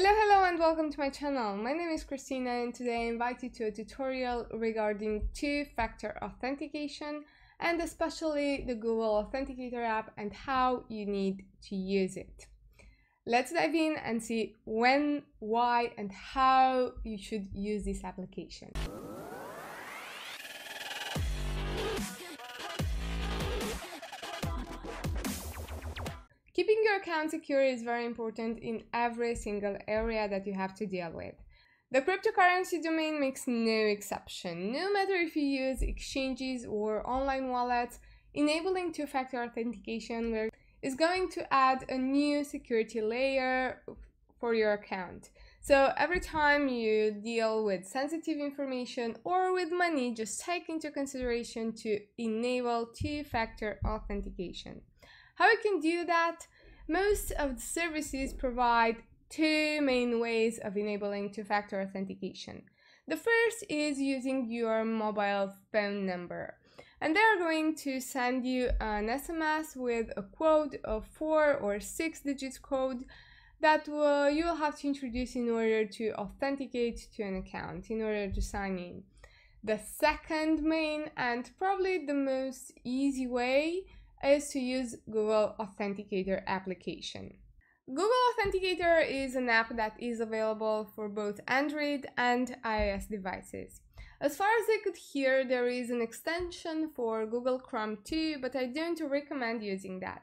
Hello and welcome to my channel. My name is Christina and today I invite you to a tutorial regarding two-factor authentication and especially the Google Authenticator app and how you need to use it. Let's dive in and see when, why and how you should use this application. Keeping your account secure is very important in every single area that you have to deal with. The cryptocurrency domain makes no exception, no matter if you use exchanges or online wallets. Enabling two-factor authentication is going to add a new security layer for your account. So every time you deal with sensitive information or with money, just take into consideration to enable two-factor authentication. How you can do that? Most of the services provide two main ways of enabling two-factor authentication. The first is using your mobile phone number, and they're going to send you an SMS with a code of 4 or 6-digit code that you will have to introduce in order to authenticate to an account, in order to sign in. The second main and probably the most easy way is to use Google Authenticator application. Google Authenticator is an app that is available for both Android and iOS devices. As far as I could hear, there is an extension for Google Chrome too, but I don't recommend using that.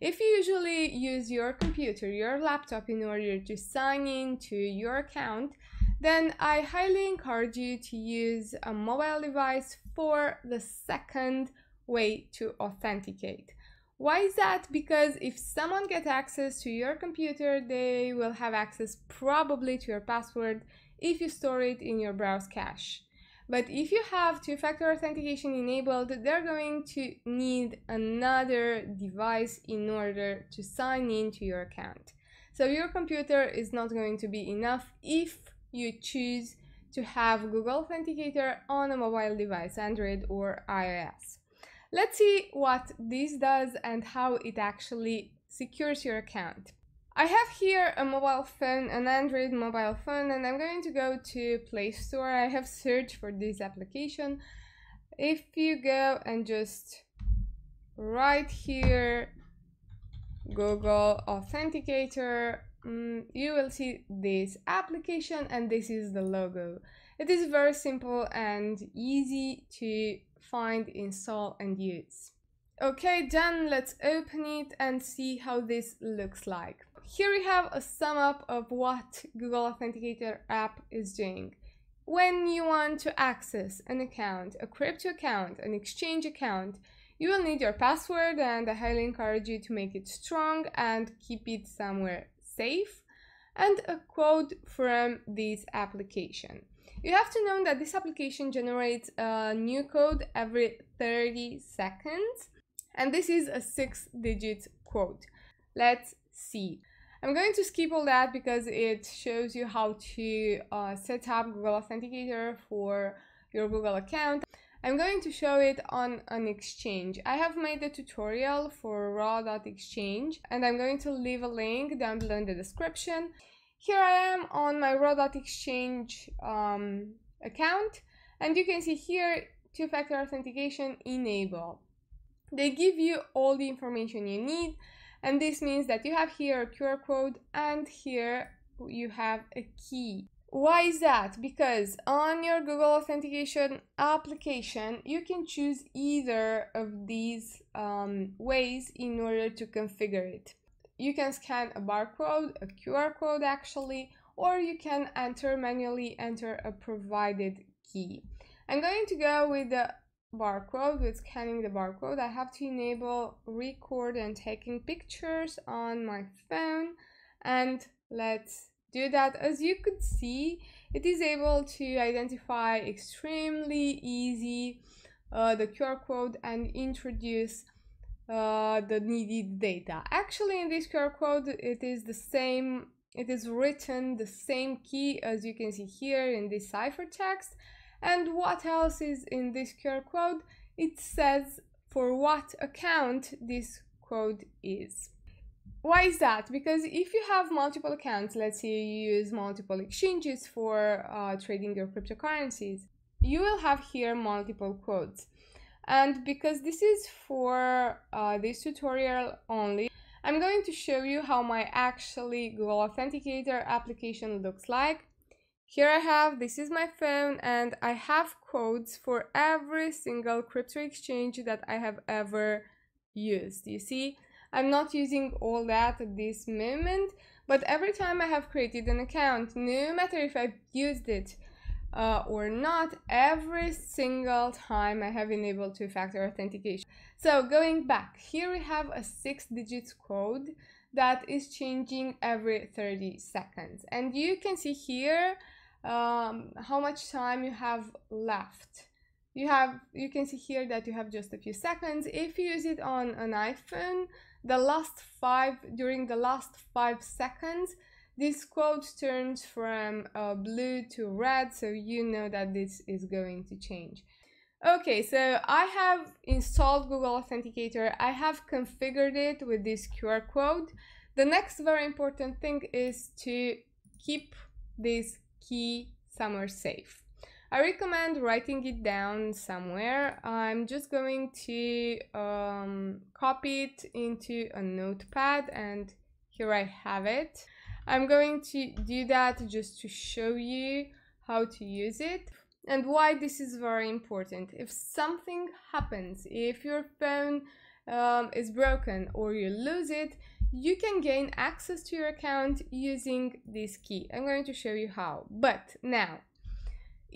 If you usually use your computer, your laptop in order to sign in to your account, then I highly encourage you to use a mobile device for the second way to authenticate. Why is that? Because if someone gets access to your computer, they will have access probably to your password if you store it in your browse cache. But if you have two-factor authentication enabled, they're going to need another device in order to sign in to your account. So your computer is not going to be enough if you choose to have Google Authenticator on a mobile device, Android or iOS. Let's see what this does and how it actually secures your account. I have here a mobile phone, an Android mobile phone, and I'm going to go to Play Store. I have searched for this application. If you go and just write here Google Authenticator, you will see this application, and this is the logo. It is very simple and easy to find, install and use. Okay, then let's open it and see how this looks like. Here we have a sum up of what Google Authenticator app is doing. When you want to access an account, a crypto account, an exchange account, you will need your password, and I highly encourage you to make it strong and keep it somewhere safe, and a code from this application. You have to know that this application generates a new code every 30 seconds, and this is a 6-digit code. Let's see. I'm going to skip all that because it shows you how to set up Google Authenticator for your Google account. I'm going to show it on an exchange. I have made a tutorial for Ro.exchange, and I'm going to leave a link down below in the description. Here I am on my Ro.exchange account, and you can see here two-factor authentication enable. They give you all the information you need, and this means that you have here a QR code and here you have a key. Why is that? Because on your Google Authentication application, you can choose either of these ways in order to configure it. You can scan a barcode, a QR code actually, or you can manually enter a provided key. I'm going to go with the barcode, with scanning the barcode. I have to enable record and taking pictures on my phone, and let's do that. As you could see, it is able to identify extremely easy the QR code and introduce the needed data. Actually, in this QR code, it is written the same key as you can see here in this ciphertext. And what else is in this QR code? It says for what account this code is. Why is that? Because if you have multiple accounts, let's say you use multiple exchanges for trading your cryptocurrencies, you will have here multiple quotes. And because this is for this tutorial only, I'm going to show you how my actually Google Authenticator application looks like. Here I have, this is my phone, and I have codes for every single crypto exchange that I have ever used. You see, I'm not using all that at this moment, but every time I have created an account, no matter if I've used it or not, every single time I have enabled two-factor authentication. So going back, here we have a 6-digit code that is changing every 30 seconds. And you can see here how much time you have left. You can see here that you have just a few seconds. If you use it on an iPhone, during the last 5 seconds, this quote turns from blue to red, so you know that this is going to change. Okay, so I have installed Google Authenticator. I have configured it with this QR code. The next very important thing is to keep this key somewhere safe. I recommend writing it down somewhere. I'm just going to copy it into a notepad, and here I have it. I'm going to do that just to show you how to use it and why this is very important. If something happens, if your phone is broken or you lose it, you can gain access to your account using this key. I'm going to show you how. But now,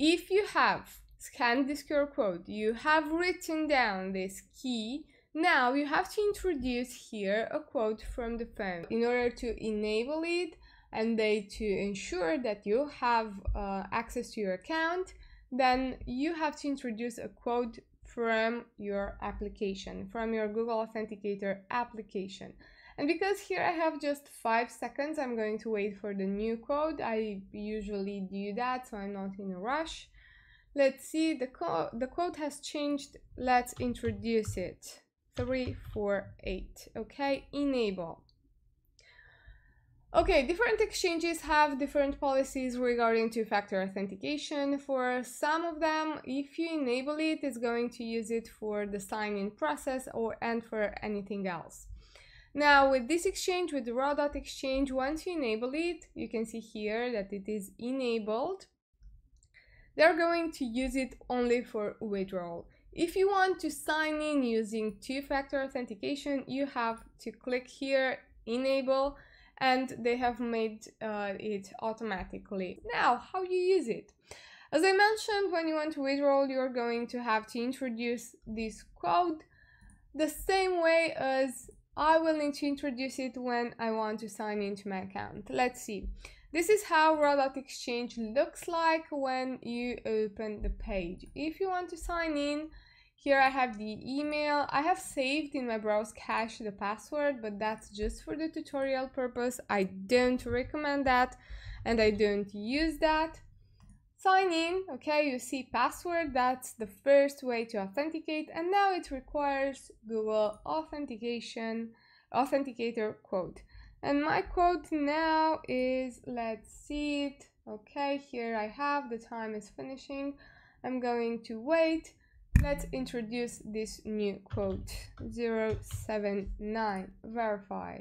if you have scanned this QR code, you have written down this key, now you have to introduce here a quote from the phone in order to enable it and to ensure that you have access to your account. Then you have to introduce a quote from your application, from your Google Authenticator application. And because here I have just 5 seconds, I'm going to wait for the new code. I usually do that, so I'm not in a rush. Let's see, the quote has changed. Let's introduce it. 348. Okay, enable. Okay, different exchanges have different policies regarding two-factor authentication. For some of them, if you enable it, it's going to use it for the sign-in process and for anything else. Now, with this exchange, with Ro.exchange, once you enable it, you can see here that it is enabled. They're going to use it only for withdrawal. If you want to sign in using two-factor authentication, you have to click here, enable, and they have made it automatically. Now, how you use it? As I mentioned, when you want to withdraw, you're going to have to introduce this code the same way as I will need to introduce it when I want to sign into my account. Let's see. This is how Ro.exchange looks like when you open the page. If you want to sign in, here I have the email. I have saved in my browse cache the password, but that's just for the tutorial purpose. I don't recommend that, and I don't use that. Sign in, okay, you see password, that's the first way to authenticate, and now it requires Google Authenticator code. And my code now is, let's see it, okay, here I have, the time is finishing, I'm going to wait. Let's introduce this new quote, 079, verify.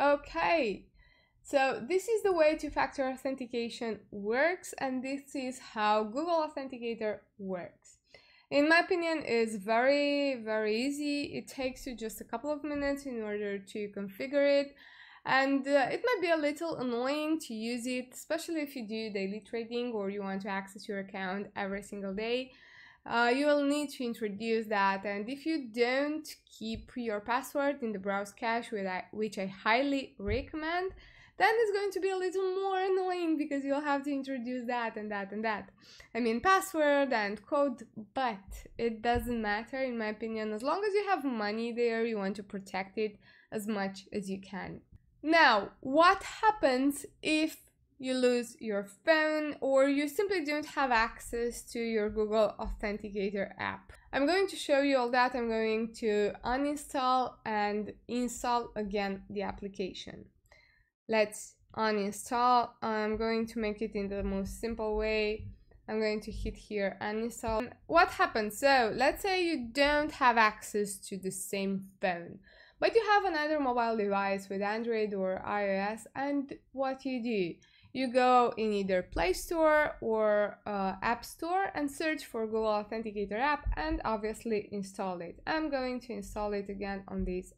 Okay, so this is the way two-factor authentication works, and this is how Google Authenticator works. In my opinion, it's very, very easy. It takes you just a couple of minutes in order to configure it. And it might be a little annoying to use it, especially if you do daily trading or you want to access your account every single day. You will need to introduce that, and if you don't keep your password in the browse cache, which I highly recommend, then it's going to be a little more annoying because you'll have to introduce that and that and that. I mean, password and code, but it doesn't matter in my opinion. As long as you have money there, you want to protect it as much as you can. Now, what happens if you lose your phone, or you simply don't have access to your Google Authenticator app. I'm going to show you all that. I'm going to uninstall and install again the application. Let's uninstall. I'm going to make it in the most simple way. I'm going to hit here uninstall. What happens? So let's say you don't have access to the same phone, but you have another mobile device with Android or iOS, and what you do? You go in either Play Store or App Store and search for Google Authenticator app and obviously install it. I'm going to install it again on this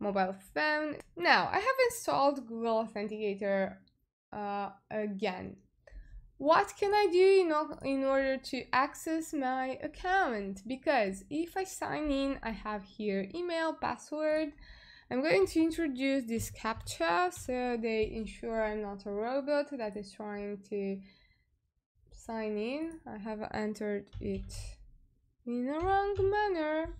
mobile phone. Now, I have installed Google Authenticator again. What can I do in order to access my account? Because if I sign in, I have here email, password. I'm going to introduce this CAPTCHA so they ensure I'm not a robot that is trying to sign in. I have entered it in a wrong manner.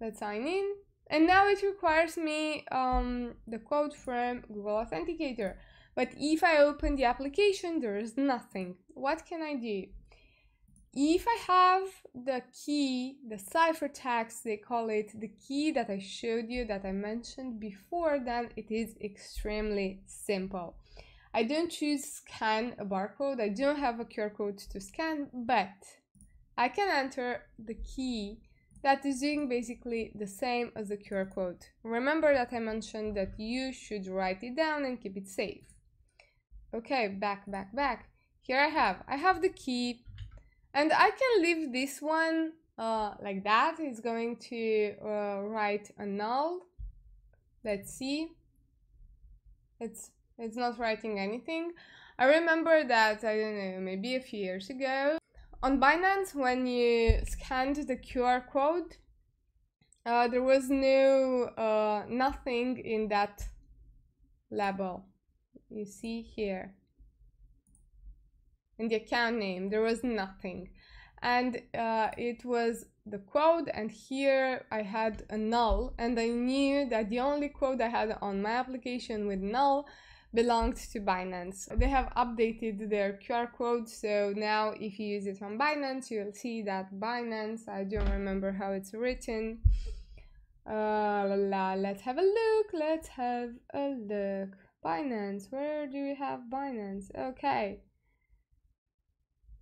Let's sign in. And now it requires me the code from Google Authenticator. But if I open the application, there is nothing. What can I do? If I have the key, the ciphertext, they call it, the key that I showed you, that I mentioned before, then it is extremely simple. I don't choose scan a barcode. I don't have a QR code to scan, but I can enter the key that is doing basically the same as the QR code. Remember that I mentioned that you should write it down and keep it safe. Okay, back. Here I have the key, and I can leave this one like that. It's going to write a null. Let's see. It's not writing anything. I remember that, I don't know, maybe a few years ago, on Binance, when you scanned the QR code, there was no nothing in that label. You see here in the account name there was nothing, and it was the code, and here I had a null, and I knew that the only code I had on my application with null belonged to Binance. They have updated their QR code, so now if you use it on Binance, you'll see that Binance, I don't remember how it's written. Let's have a look. Binance, where do we have Binance? Okay,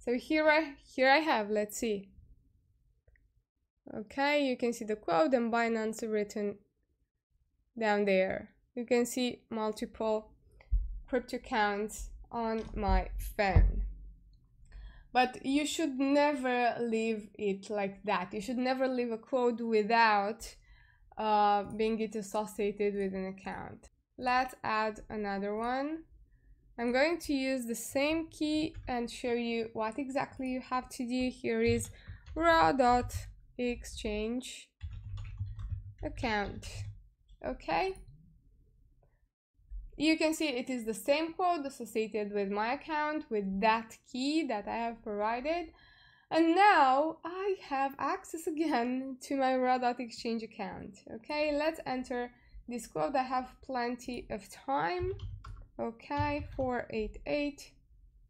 so here I have, let's see. Okay, you can see the quote and Binance written down there. You can see multiple crypto accounts on my phone. But you should never leave it like that. You should never leave a code without being it associated with an account. Let's add another one. I'm going to use the same key and show you what exactly you have to do. Here is Ro.exchange account. Okay, you can see it is the same code associated with my account with that key that I have provided, and now I have access again to my Ro.exchange account. Okay, let's enter this code. I have plenty of time. Okay, 488.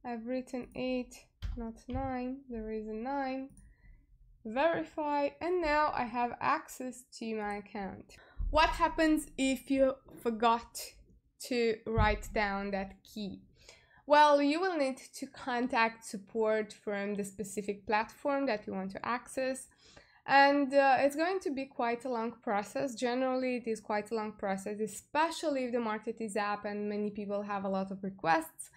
I've written 8, not 9. There is a 9. Verify, and now I have access to my account. What happens if you forgot to write down that key? Well, you will need to contact support from the specific platform that you want to access, and it's going to be quite a long process. Generally, it is quite a long process, especially if the market is up and many people have a lot of requests.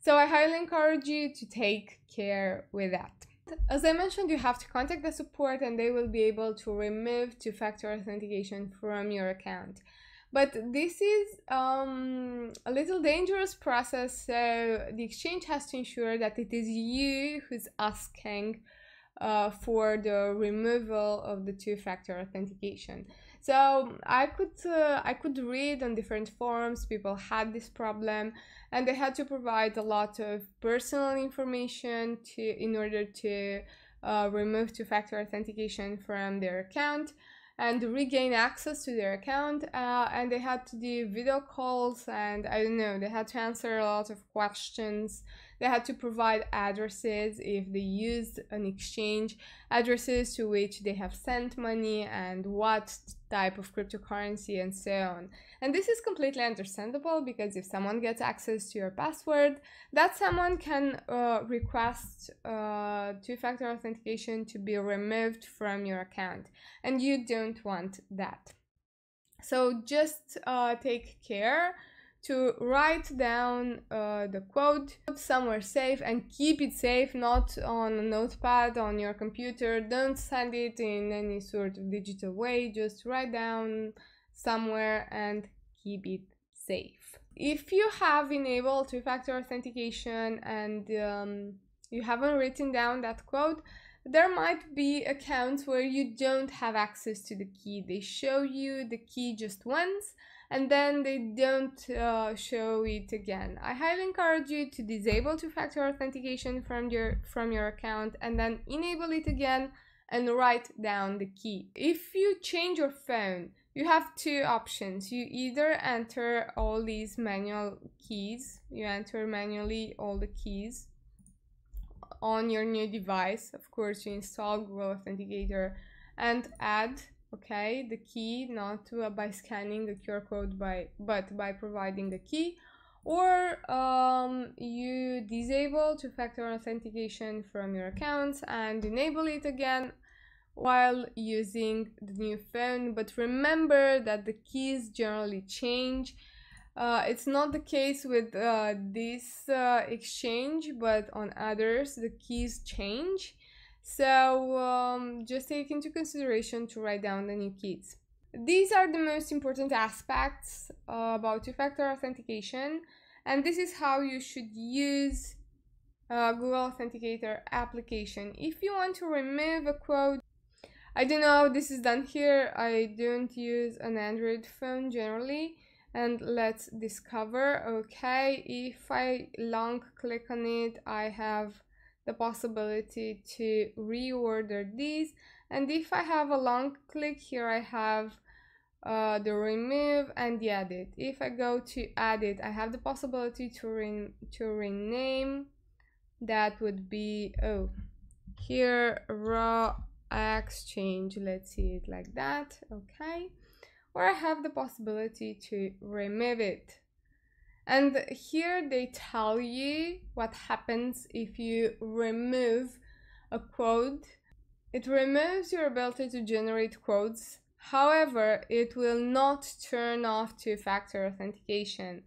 So I highly encourage you to take care with that. As I mentioned, you have to contact the support and they will be able to remove two-factor authentication from your account. But this is a little dangerous process, so the exchange has to ensure that it is you who's asking for the removal of the two-factor authentication. So I could read on different forums people had this problem, and they had to provide a lot of personal information in order to remove two-factor authentication from their account. and regain access to their account, and they had to do video calls, and I don't know, they had to answer a lot of questions. They had to provide addresses if they used an exchange, addresses to which they have sent money and what type of cryptocurrency and so on. And this is completely understandable, because if someone gets access to your password, that someone can request two-factor authentication to be removed from your account, and you don't want that. So just take care to write down the code somewhere safe and keep it safe, not on a notepad on your computer. Don't send it in any sort of digital way, just write down somewhere and keep it safe. If you have enabled two-factor authentication and you haven't written down that code, there might be accounts where you don't have access to the key. They show you the key just once and then they don't show it again. I highly encourage you to disable two-factor authentication from your account and then enable it again and write down the key. If you change your phone, you have two options. You either enter all these manual keys, you enter manually all the keys on your new device. Of course, you install Google Authenticator and add the key, not by scanning the QR code but by providing the key, or you disable two-factor authentication from your accounts and enable it again while using the new phone. But remember that the keys generally change. It's not the case with this exchange, but on others the keys change. So just take into consideration to write down the new keys. These are the most important aspects about two-factor authentication, and this is how you should use Google Authenticator application. If you want to remove a code, I don't know how this is done here, I don't use an Android phone generally, and let's discover. Okay, if I long click on it, I have the possibility to reorder these, and if I have a long click here, I have the remove and the edit. If I go to edit, I have the possibility to rename. That would be here Ro.exchange. Let's see it like that, okay? Or I have the possibility to remove it. And here they tell you what happens if you remove a quote. It removes your ability to generate quotes. However, it will not turn off two-factor authentication.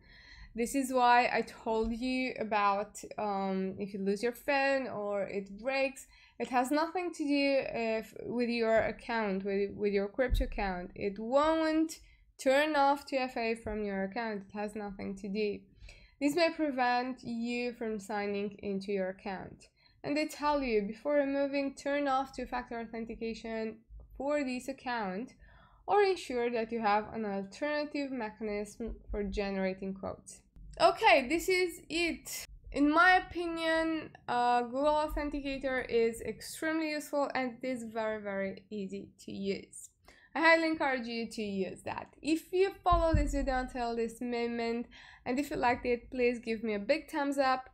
This is why I told you about if you lose your phone or it breaks. It has nothing to do with your account, with your crypto account. It won't turn off TFA from your account. It has nothing to do. This may prevent you from signing into your account. And they tell you before removing, turn off two-factor authentication for this account, or ensure that you have an alternative mechanism for generating quotes. Okay, this is it. In my opinion, Google Authenticator is extremely useful and it is very, very easy to use. I highly encourage you to use that. If you follow this video until this moment and if you liked it, please give me a big thumbs up,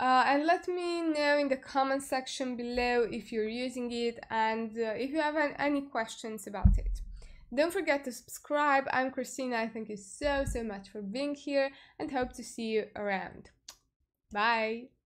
and let me know in the comment section below if you're using it and if you have any questions about it. Don't forget to subscribe. I'm Christina. I thank you so much for being here and hope to see you around. Bye!